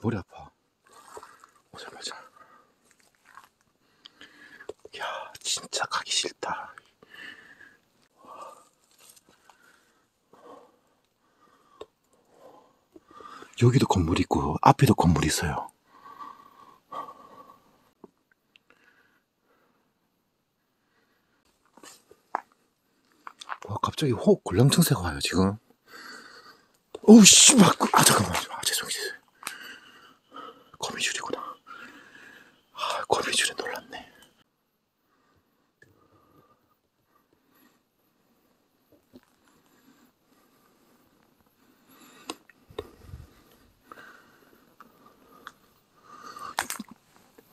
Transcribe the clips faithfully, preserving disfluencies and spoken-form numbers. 머리 아파. 보자 보자. 야, 진짜 가기 싫다. 여기도 건물 있고 앞에도 건물 있어요. 와, 갑자기 혹 골랑증세가 와요 지금. 어우 씨발. 아 잠깐만. 아 죄송해요. 거미줄이구나. 아 거미줄에 놀랐네.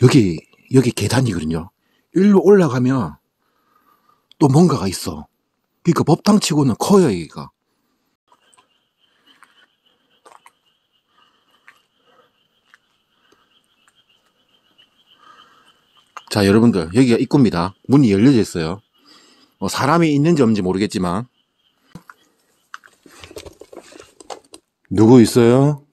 여기 여기 계단이거든요. 일로 올라가면 또 뭔가가 있어. 그러니까 법당치고는 커요 여기가. 자 여러분들, 여기가 입구입니다. 문이 열려져 있어요. 어, 사람이 있는지 없는지 모르겠지만. 누구 있어요?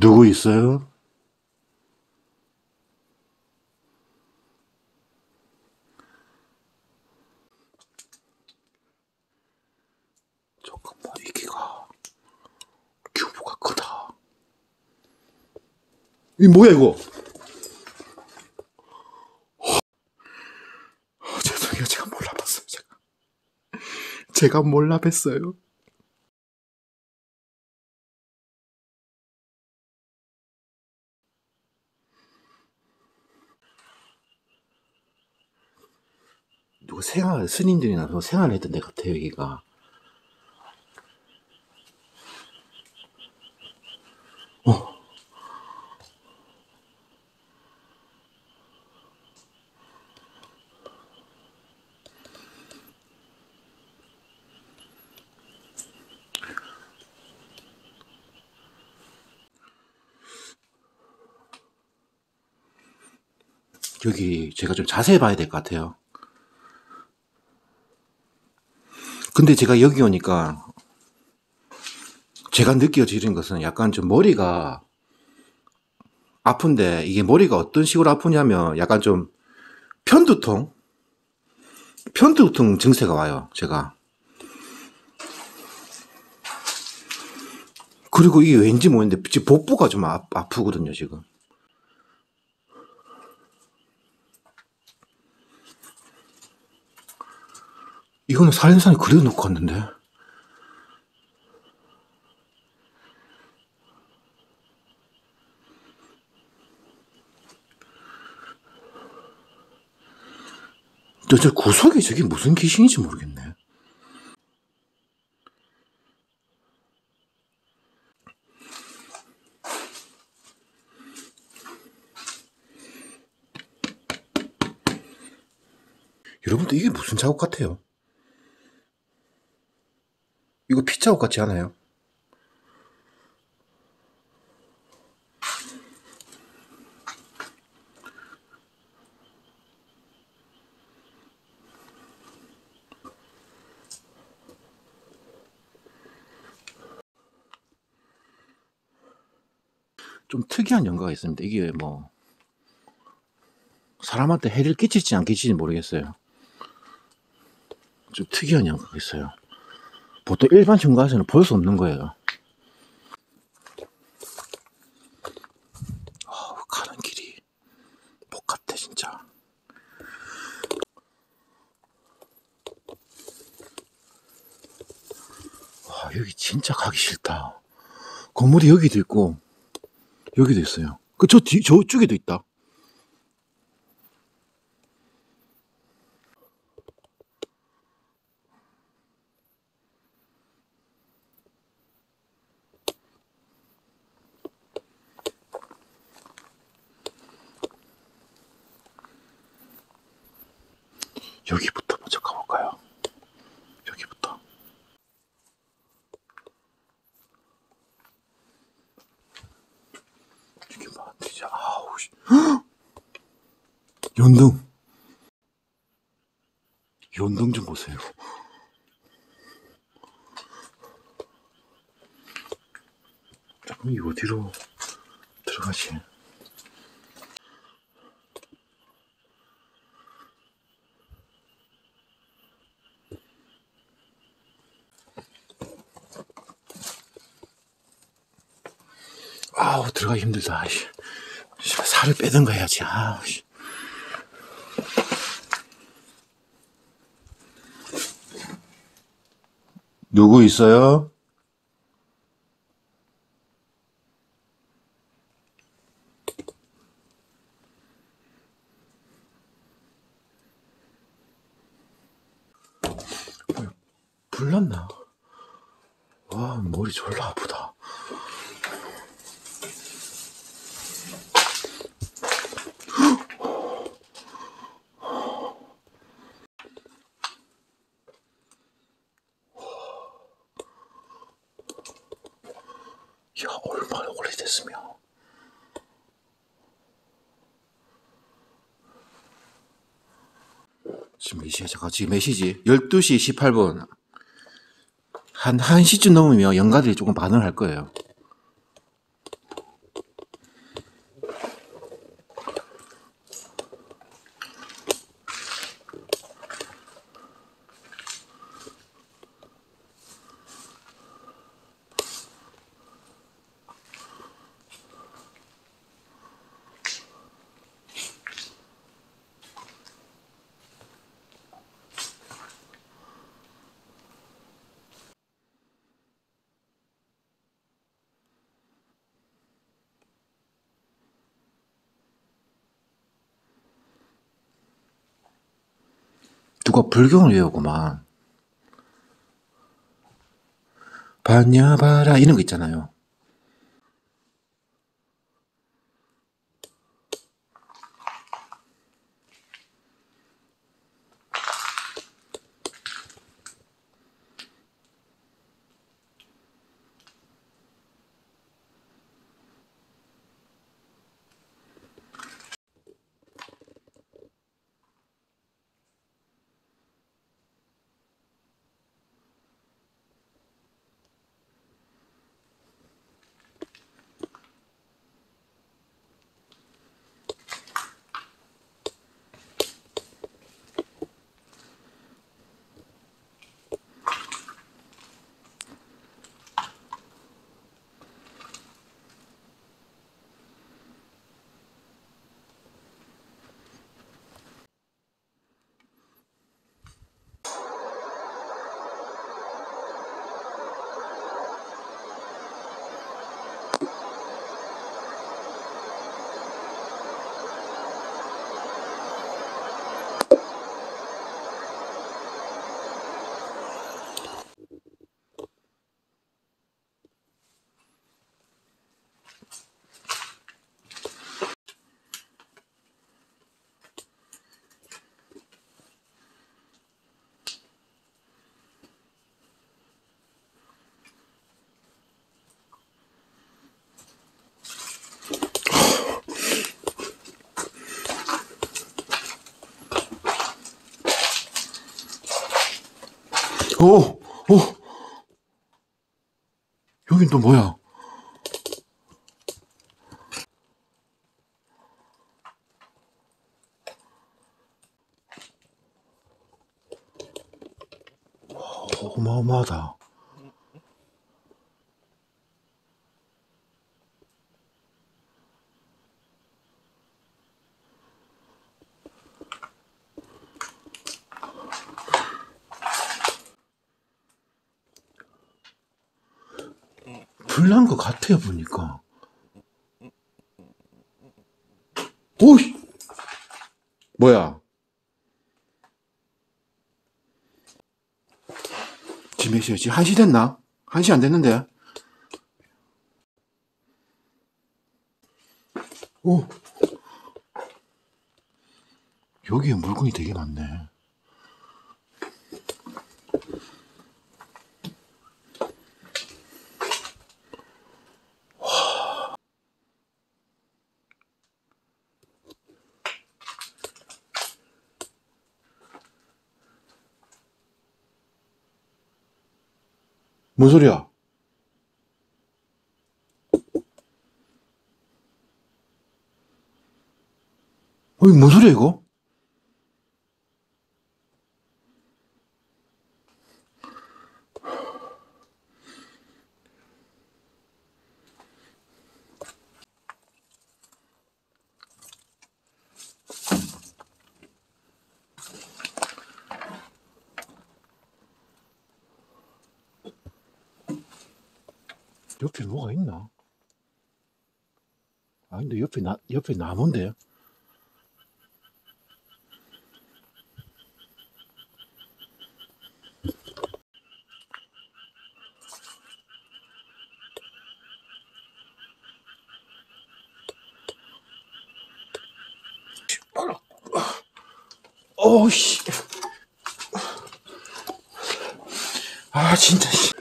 누구 있어요? 잠깐만, 이기가 규모가 크다. 이 뭐야 이거? 어, 죄송해요, 제가 몰라봤어요. 제가 제가 몰라봤어요. 누구 생활, 스님들이 나서 생활했던 데 같아요, 여기가. 어. 여기 제가 좀 자세히 봐야 될 것 같아요. 근데 제가 여기 오니까 제가 느껴지는 것은 약간 좀 머리가 아픈데, 이게 머리가 어떤 식으로 아프냐면 약간 좀 편두통? 편두통 증세가 와요, 제가. 그리고 이게 왠지 모르는데 지금 복부가 좀 아, 아프거든요, 지금. 이거는 살림살이 그려놓고 갔는데. 저, 저 구석에 저게 무슨 귀신인지 모르겠네. 여러분들 이게 무슨 작업 같아요? 이거 피자국 같지 않아요? 좀 특이한 연가가 있습니다. 이게 뭐 사람한테 해를 끼칠지 안 끼칠지 모르겠어요. 좀 특이한 연가가 있어요. 보통 일반 현관에서는 볼 수 없는 거예요. 어우, 가는 길이 복 같아 진짜. 와, 여기 진짜 가기 싫다. 건물이 여기도 있고 여기도 있어요. 그 저 뒤 저쪽에도 있다. 여기부터 먼저 가볼까요? 연등. 연등 좀 보세요. 이 어디로 들어가지? 아우, 들어가기 힘들다. 살을 빼든가 해야지. 아우, 씨. 누구 있어요? 불났나? 와, 머리 졸라 아프다. 야, 얼마나 오래됐으며. 지금 이 시에, 잠깐, 지금 몇 시지? 열두 시 이십팔 분. 한, 한 시쯤 넘으면 연가들이 조금 반응을 할 거예요. 누가 불경을 외우고만 봤냐 봐라 이런 거 있잖아요. 오! 오! 여긴 또 뭐야? 와, 어마어마하다. 불난 것 같아요, 보니까. 오이! 뭐야? 지금 몇 시야? 지금 한 시 됐나? 한 시 안 됐는데? 오! 여기에 물건이 되게 많네. 뭔 소리야? 어이, 뭔 소리야, 이거? 옆에 뭐가 있나? 아, 근데 옆에 나, 옆에 나무인데? 어우, 씨. 아, 진짜, 씨.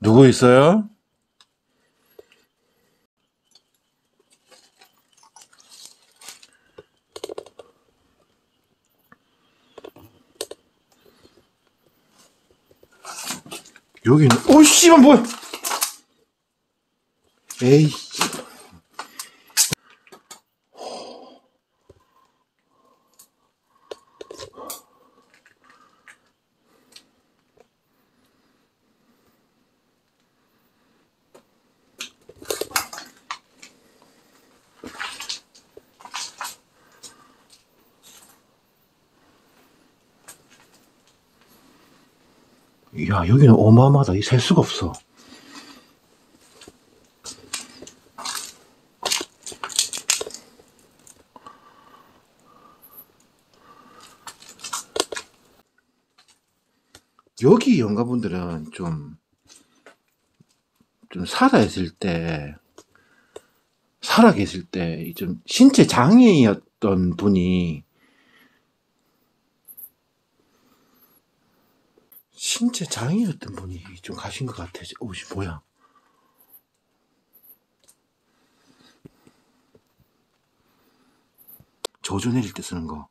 누구 있어요? 여기는 오 씨발 뭐야? 에이. 야, 여기는 어마어마하다. 이 셀 수가 없어. 여기 영가분들은 좀, 좀 살아있을 때, 살아계실 때, 좀 신체 장애였던 분이, 신체 장애였던 분이 좀 가신 것 같아. 오, 씨, 뭐야. 저주 내릴 때 쓰는 거.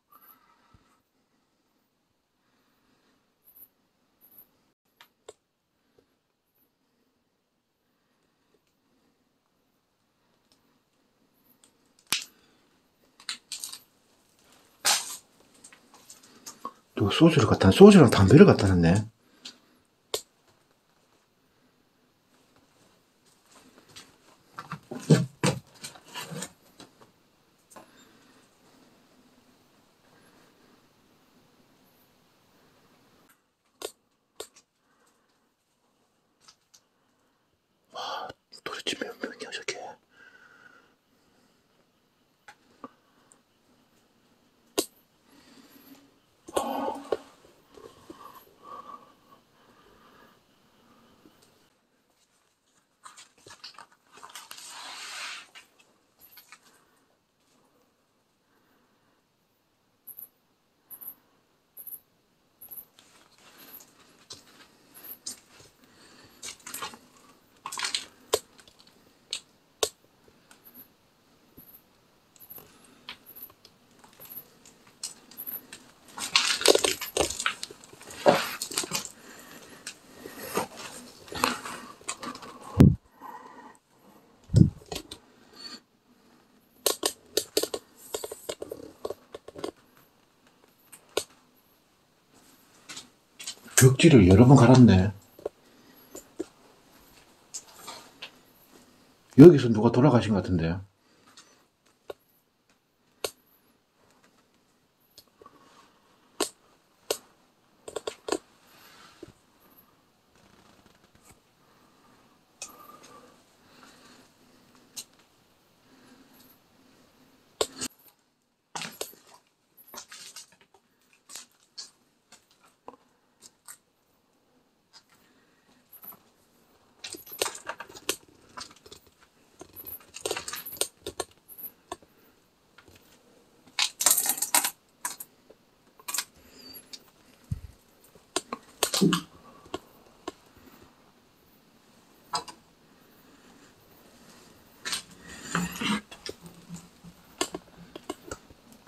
또 소주를 갖다, 소주랑 담배를 갖다 놨네. 벽지를 여러 번 갈았네. 여기서 누가 돌아가신 것 같은데요.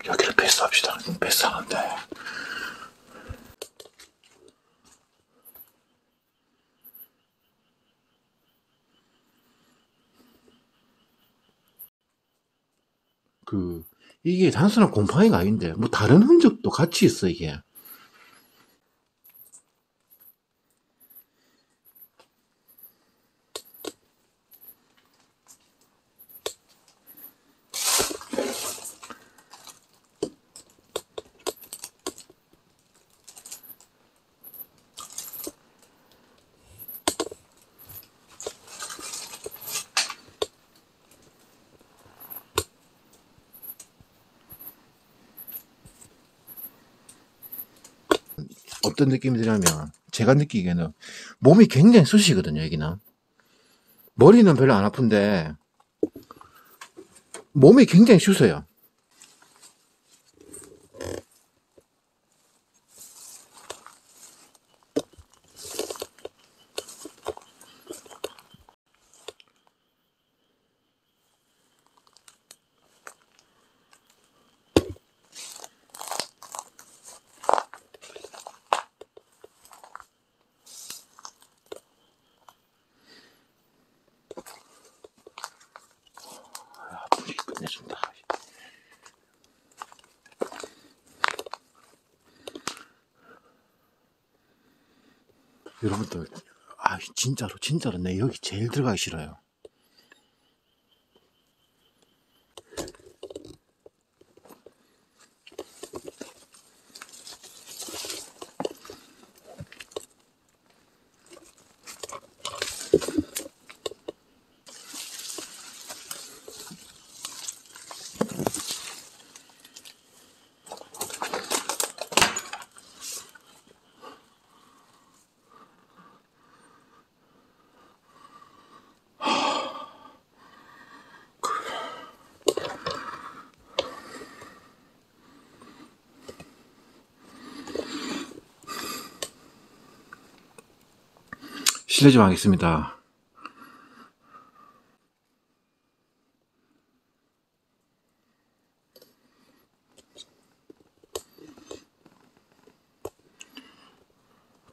여기를 패스합시다. 패스하는데 그 이게 단순한 곰팡이가 아닌데 뭐 다른 흔적도 같이 있어. 이게 어떤 느낌이 드냐면 제가 느끼기에는 몸이 굉장히 쑤시거든요. 여기는 머리는 별로 안 아픈데 몸이 굉장히 쑤셔요. 여러분들, 아 진짜로 진짜로 내 여기 제일 들어가기 싫어요. 실례 좀 하겠습니다.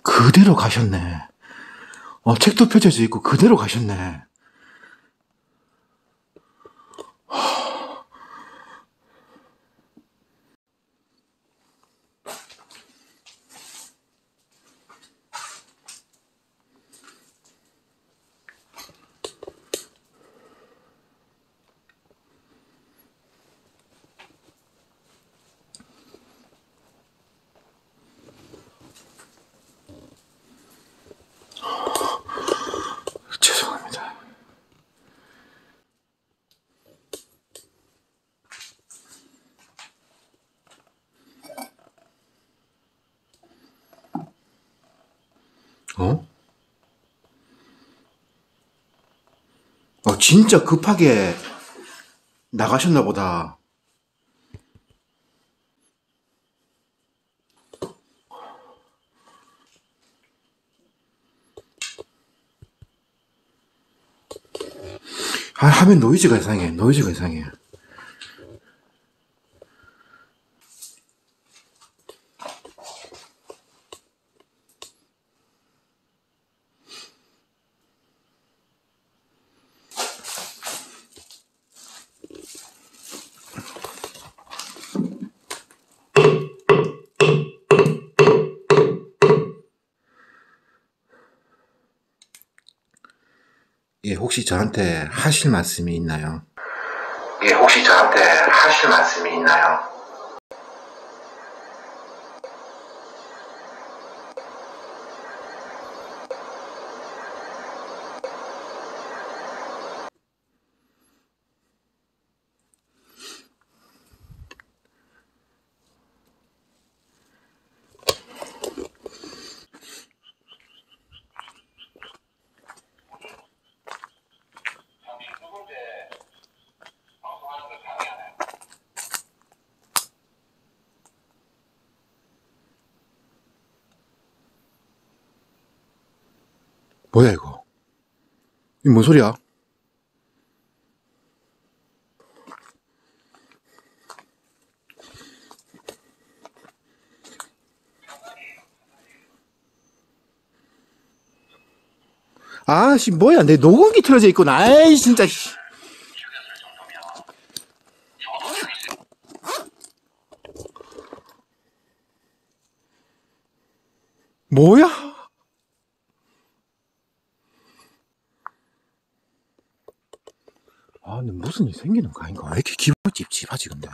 그대로 가셨네. 어, 책도 펼쳐져 있고 그대로 가셨네. 어? 어, 진짜 급하게 나가셨나 보다. 아, 화면 노이즈가 이상해. 노이즈가 이상해. 예, 혹시 저한테 하실 말씀이 있나요? 예, 혹시 저한테 하실 말씀이 있나요? 뭐야 이거? 이게 뭔 소리야? 아씨 뭐야 내 녹음기 틀어져 있구나. 아이 진짜. 뭐야? 아 근데 무슨 일 생기는 거 아닌가? 왜 이렇게 기분이 찝찝하지 근데?